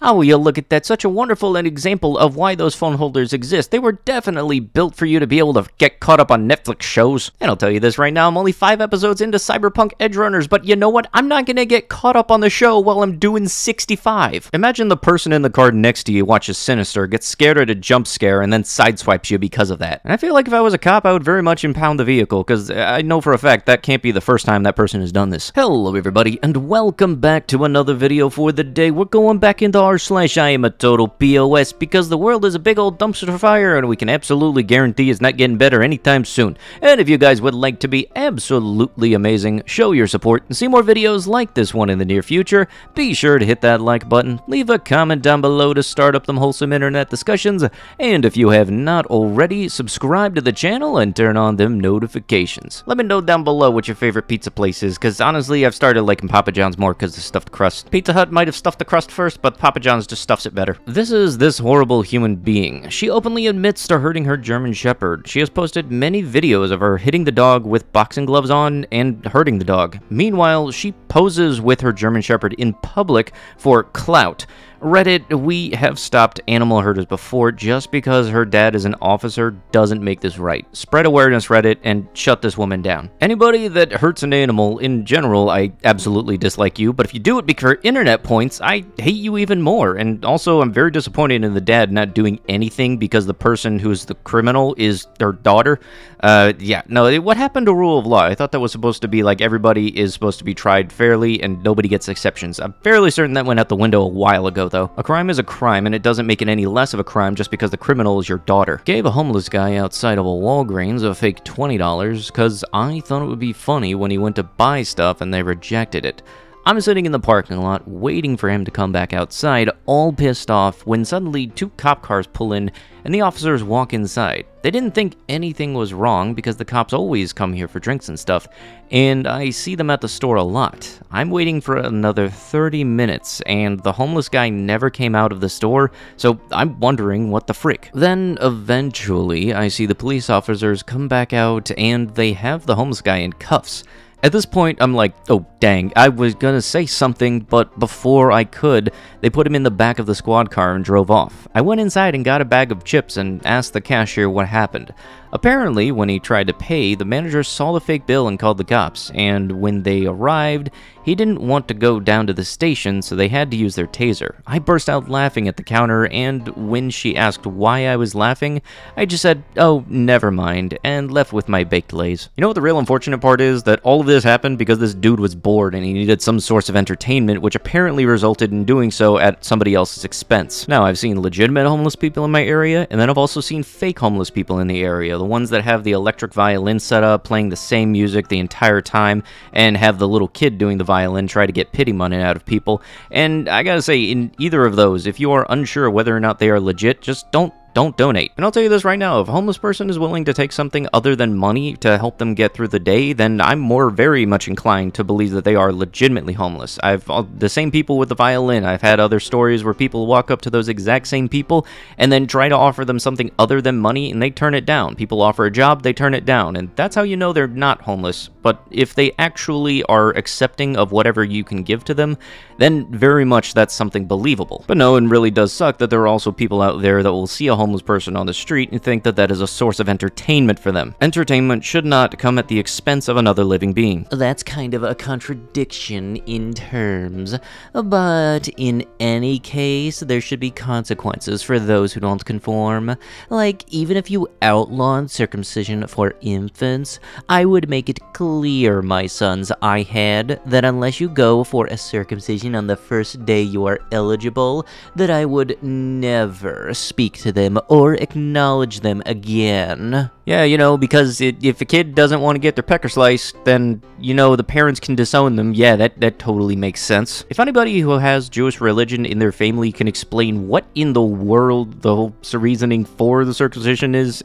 How will you look at that? Such a wonderful example of why those phone holders exist. They were definitely built for you to be able to get caught up on Netflix shows. And I'll tell you this right now, I'm only 5 episodes into Cyberpunk Edgerunners, but you know what? I'm not gonna get caught up on the show while I'm doing 65. Imagine the person in the car next to you watches Sinister, gets scared at a jump scare, and then sideswipes you because of that. And I feel like if I was a cop, I would very much impound the vehicle, because I know for a fact that can't be the first time that person has done this. Hello everybody, and welcome back to another video for the day. We're going back into r/I am a total POS, because the world is a big old dumpster fire and we can absolutely guarantee it's not getting better anytime soon. And if you guys would like to be absolutely amazing, show your support, and see more videos like this one in the near future, be sure to hit that like button, leave a comment down below to start up them wholesome internet discussions, and if you have not already, subscribe to the channel and turn on them notifications. Let me know down below what your favorite pizza place is, because honestly I've started liking Papa John's more because of the stuffed crust. Pizza Hut might have stuffed the crust first, but Papa John's just stuffs it better. This is this horrible human being. She openly admits to hurting her German Shepherd. She has posted many videos of her hitting the dog with boxing gloves on and hurting the dog. Meanwhile, she poses with her German Shepherd in public for clout. Reddit, we have stopped animal herders before. Just because her dad is an officer doesn't make this right. Spread awareness, Reddit, and shut this woman down. Anybody that hurts an animal in general, I absolutely dislike you, but if you do it because of internet points, I hate you even more. And also, I'm very disappointed in the dad not doing anything, because the person who's the criminal is their daughter. Yeah, no, what happened to rule of law? I thought that was supposed to be like everybody is supposed to be tried fairly and nobody gets exceptions. I'm fairly certain that went out the window a while ago, though. A crime is a crime, and it doesn't make it any less of a crime just because the criminal is your daughter. Gave a homeless guy outside of a Walgreens a fake $20 because I thought it would be funny when he went to buy stuff and they rejected it. I'm sitting in the parking lot waiting for him to come back outside, all pissed off, when suddenly 2 cop cars pull in and the officers walk inside. They didn't think anything was wrong because the cops always come here for drinks and stuff, and I see them at the store a lot. I'm waiting for another 30 minutes, and the homeless guy never came out of the store, so I'm wondering what the frick. Then eventually, I see the police officers come back out, and they have the homeless guy in cuffs. At this point, I'm like, oh dang, I was gonna say something, but before I could, they put him in the back of the squad car and drove off. I went inside and got a bag of chips and asked the cashier what happened. Apparently, when he tried to pay, the manager saw the fake bill and called the cops, and when they arrived, he didn't want to go down to the station, so they had to use their taser. I burst out laughing at the counter, and when she asked why I was laughing, I just said, oh, never mind, and left with my baked lays. You know what the real unfortunate part is? That all of this happened because this dude was bored and he needed some source of entertainment, which apparently resulted in doing so at somebody else's expense. Now, I've seen legitimate homeless people in my area, and then I've also seen fake homeless people in the area. The ones that have the electric violin set up, playing the same music the entire time, and have the little kid doing the violin try to get pity money out of people. And I gotta say, in either of those, if you are unsure whether or not they are legit, just don't donate. And I'll tell you this right now, if a homeless person is willing to take something other than money to help them get through the day, then I'm very much inclined to believe that they are legitimately homeless. The same people with the violin, I've had other stories where people walk up to those exact same people and then try to offer them something other than money and they turn it down. People offer a job, they turn it down, and that's how you know they're not homeless. But if they actually are accepting of whatever you can give to them, then very much that's something believable. But no, it really does suck that there are also people out there that will see a homeless person on the street and think that that is a source of entertainment for them. Entertainment should not come at the expense of another living being. That's kind of a contradiction in terms, but in any case, there should be consequences for those who don't conform. Like, even if you outlaw circumcision for infants, I would make it clear, my sons, I had, that unless you go for a circumcision on the first day you are eligible, that I would never speak to them or acknowledge them again. Yeah, you know, because if a kid doesn't want to get their pecker sliced, then, you know, the parents can disown them. Yeah, that totally makes sense. If anybody who has Jewish religion in their family can explain what in the world the whole reasoning for the circumcision is,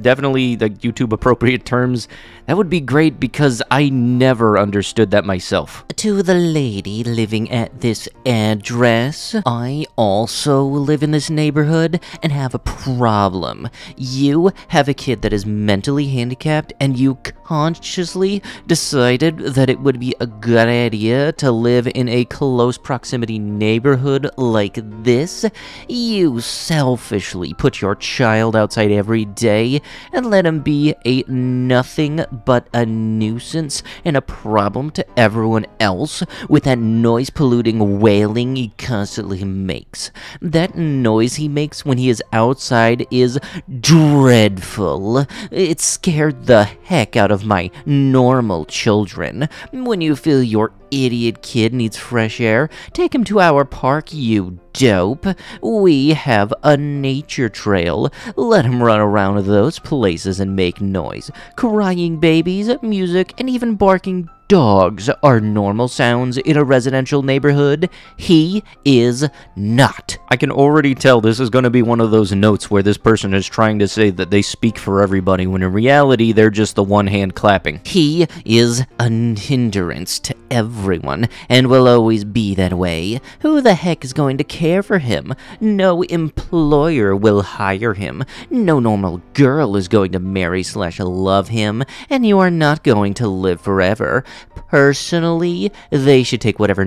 definitely the YouTube appropriate terms, that would be great, because I never understood that myself. To the lady living at this address, I also live in this neighborhood and have a problem. You have a kid that is mentally handicapped, and you consciously decided that it would be a good idea to live in a close proximity neighborhood like this, you selfishly put your child outside every day and let him be a nothing but a nuisance and a problem to everyone else with that noise-polluting wailing he constantly makes. That noise he makes when he is outside is dreadful. It scared the heck out of my normal children. When you feel your idiot kid needs fresh air, take him to our park, you dope. We have a nature trail. Let him run around those places and make noise. Crying babies, music, and even barking dogs are normal sounds in a residential neighborhood. He is not. I can already tell this is going to be one of those notes where this person is trying to say that they speak for everybody, when in reality, they're just the one hand clapping. He is a hindrance to everyone, and will always be that way. Who the heck is going to care for him? No employer will hire him. No normal girl is going to marry/love him, and you are not going to live forever. Personally, they should take whatever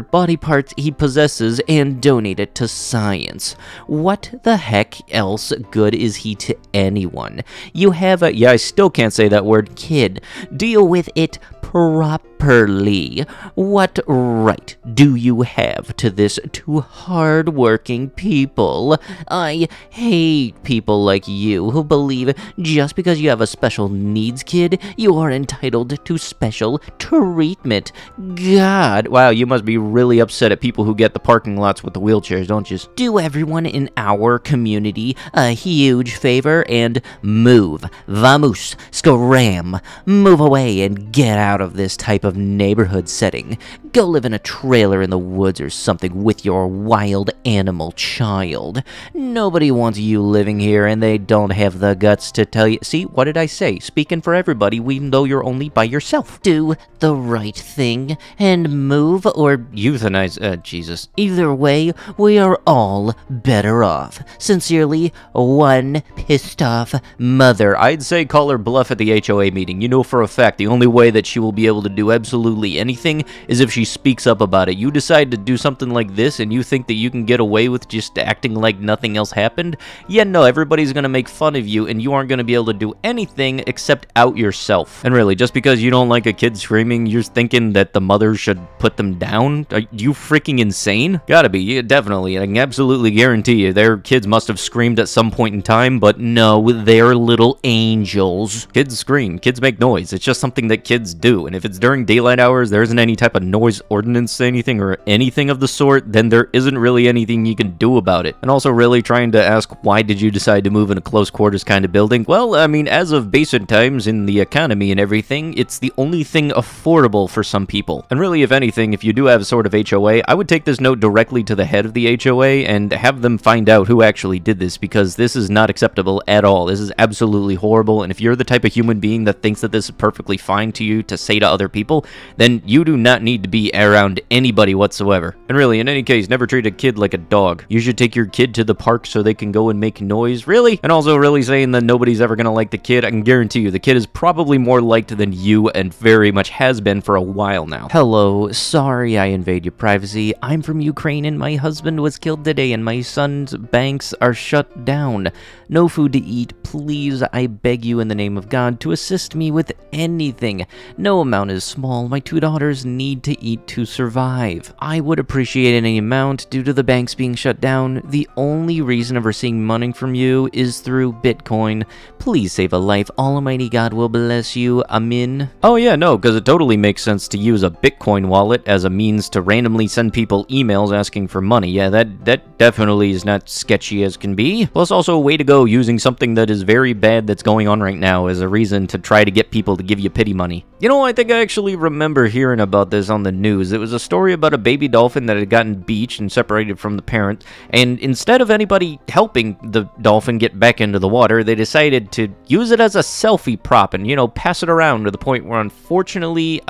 body parts he possesses and donate it to science. What the heck else good is he to anyone? You have a, I still can't say that word, kid. Deal with it properly. What right do you have to this to hard-working people? I hate people like you who believe just because you have a special needs kid, you are entitled to special treatment. God, wow, you must be really upset at people who get the parking lots with the wheelchairs, don't you? Do everyone in our community a huge favor and move. Vamos, scram, move away and get out of this type of neighborhood setting. Go live in a trailer in the woods or something with your wild animal child. Nobody wants you living here, and they don't have the guts to tell you. See, what did I say? Speaking for everybody, even though you're only by yourself. Do the right thing and move or euthanize. Jesus. Either way, we are all better off. Sincerely, one pissed off mother. I'd say call her bluff at the HOA meeting. You know for a fact the only way that she will be able to do absolutely anything is if she speaks up about it. You decide to do something like this and you think that you can get away with just acting like nothing else happened? Yeah, no, everybody's gonna make fun of you and you aren't gonna be able to do anything except out yourself. And really, just because you don't like a kid screaming, you're thinking that the mother should put them down? Are you freaking insane? Gotta be, yeah, definitely. I can absolutely guarantee you their kids must have screamed at some point in time, but no, they're little angels. Kids scream, kids make noise. It's just something that kids do. And if it's during daylight hours, there isn't any type of noise ordinance, anything of the sort, then there isn't really anything you can do about it. And also really trying to ask, why did you decide to move in a close quarters kind of building? Well, I mean, as of basic times in the economy and everything, it's the only thing affordable for some people. And really, if anything, if you do have a sort of HOA, I would take this note directly to the head of the HOA and have them find out who actually did this, because this is not acceptable at all. This is absolutely horrible. And if you're the type of human being that thinks that this is perfectly fine to you to say to other people, then you do not need to be around anybody whatsoever. And really, in any case, never treat a kid like a dog. You should take your kid to the park so they can go and make noise, really? And also really saying that nobody's ever gonna like the kid, I can guarantee you the kid is probably more liked than you, and very much has been for a while now. Hello, sorry I invade your privacy. I'm from Ukraine and my husband was killed today and my son's banks are shut down. No food to eat. Please, I beg you in the name of God to assist me with anything. No amount is small. My two daughters need to eat to survive. I would appreciate any amount due to the banks being shut down. The only reason of receiving money from you is through Bitcoin. Please save a life. Almighty God will bless you. Amen. Oh yeah, no, because it totally makes sense to use a Bitcoin wallet as a means to randomly send people emails asking for money. Yeah, that definitely is not sketchy as can be. Plus also a way to go using something that is very bad that's going on right now as a reason to try to get people to give you pity money. You know, I think I actually remember hearing about this on the news. It was a story about a baby dolphin that had gotten beached and separated from the parent, and instead of anybody helping the dolphin get back into the water, they decided to use it as a selfie prop and, you know, pass it around to the point where, unfortunately,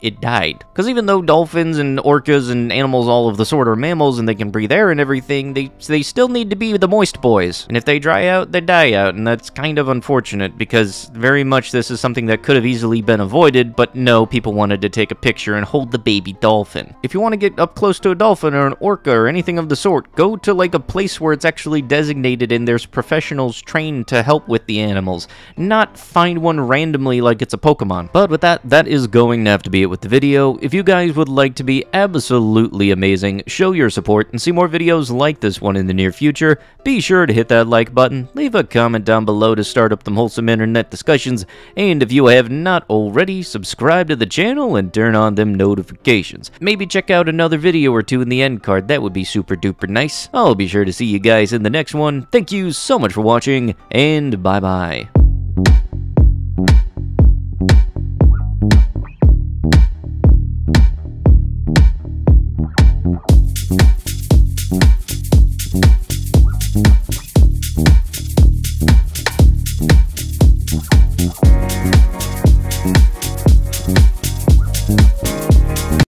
it died. Because even though dolphins and orcas and animals all of the sort are mammals and they can breathe air and everything, they still need to be the moist boys. And if they dry out, they die out, and that's kind of unfortunate because very much this is something that could have easily been avoided, but no, people wanted to take a picture and hold the baby dolphin. If you want to get up close to a dolphin or an orca or anything of the sort, go to like a place where it's actually designated and there's professionals trained to help with the animals, not find one randomly like it's a Pokemon. But with that is going to have to be it with the video. If you guys would like to be absolutely amazing, show your support and see more videos like this one in the near future, be sure to hit that like button, leave a comment down below to start up the wholesome internet discussions, and if you have not already, subscribe to the channel and turn on them notifications. Maybe check out another video or two in the end card, that would be super duper nice. I'll be sure to see you guys in the next one. Thank you so much for watching, and bye bye.